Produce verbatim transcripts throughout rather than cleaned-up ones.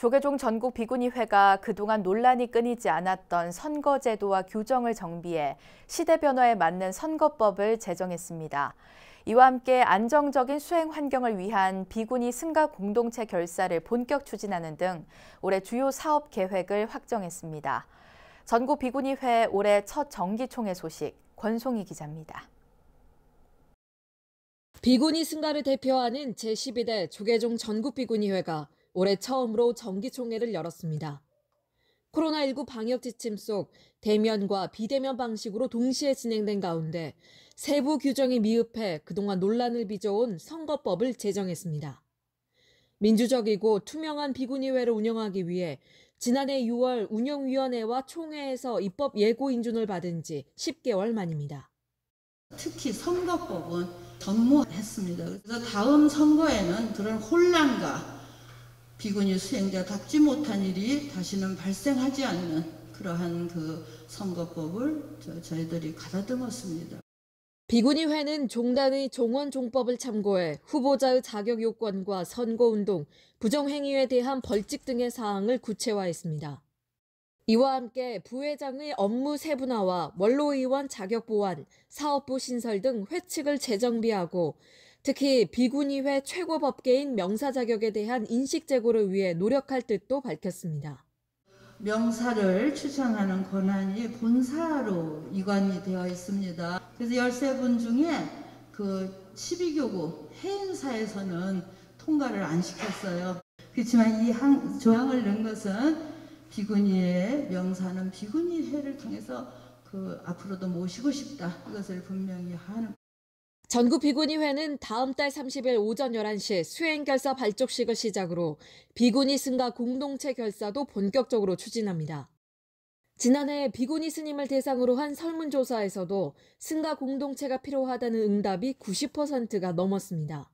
조계종 전국비구니회가 그동안 논란이 끊이지 않았던 선거제도와 규정을 정비해 시대 변화에 맞는 선거법을 제정했습니다. 이와 함께 안정적인 수행 환경을 위한 비구니 승가 공동체 결사를 본격 추진하는 등 올해 주요 사업 계획을 확정했습니다. 전국비구니회 올해 첫 정기총회 소식, 권송희 기자입니다. 비구니 승가를 대표하는 제십이 대 조계종 전국비구니회가 올해 처음으로 정기총회를 열었습니다. 코로나 일구 방역 지침 속 대면과 비대면 방식으로 동시에 진행된 가운데 세부 규정이 미흡해 그동안 논란을 빚어온 선거법을 제정했습니다. 민주적이고 투명한 비구니회를 운영하기 위해 지난해 유월 운영위원회와 총회에서 입법 예고 인준을 받은 지 십 개월 만입니다. 특히 선거법은 전무했습니다. 그래서 다음 선거에는 그런 혼란과 비구니 수행자답지 못한 일이 다시는 발생하지 않는 그러한 그 선거법을 저희들이 가다듬었습니다. 비구니회는 종단의 종원종법을 참고해 후보자의 자격 요건과 선거운동, 부정행위에 대한 벌칙 등의 사항을 구체화했습니다. 이와 함께 부회장의 업무 세분화와 원로의원 자격 보완, 사업부 신설 등 회칙을 재정비하고 특히 비구니회 최고 법계인 명사 자격에 대한 인식 제고를 위해 노력할 뜻도 밝혔습니다. 명사를 추천하는 권한이 본사로 이관이 되어 있습니다. 그래서 십삼 분 중에 그 십이 교구 해임사에서는 통과를 안 시켰어요. 그렇지만 이 항, 조항을 넣은 것은 비구니회 명사는 비구니회를 통해서 그 앞으로도 모시고 싶다. 이것을 분명히 하는. 전국비구니회는 다음 달 삼십 일 오전 열한 시 수행결사 발족식을 시작으로 비구니 승가 공동체 결사도 본격적으로 추진합니다. 지난해 비구니 스님을 대상으로 한 설문조사에서도 승가 공동체가 필요하다는 응답이 구십 퍼센트가 넘었습니다.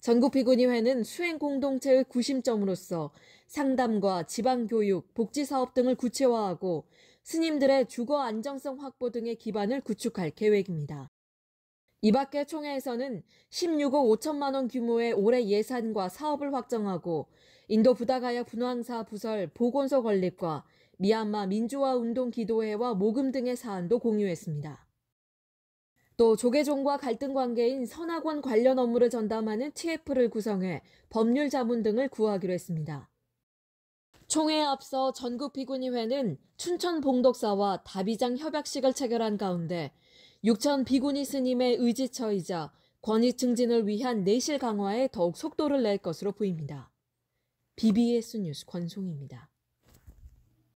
전국비구니회는 수행 공동체의 구심점으로서 상담과 지방교육, 복지사업 등을 구체화하고 스님들의 주거 안정성 확보 등의 기반을 구축할 계획입니다. 이 밖에 총회에서는 십육억 오천만 원 규모의 올해 예산과 사업을 확정하고 인도 부다가야 분황사 부설 보건소 건립과 미얀마 민주화운동 기도회와 모금 등의 사안도 공유했습니다. 또 조계종과 갈등 관계인 선학원 관련 업무를 전담하는 티에프를 구성해 법률 자문 등을 구하기로 했습니다. 총회에 앞서 전국비구니회는 춘천 봉독사와 다비장 협약식을 체결한 가운데 육천 비구니 스님의 의지처이자 권위 증진을 위한 내실 강화에 더욱 속도를 낼 것으로 보입니다. 비비에스 뉴스 권송희입니다.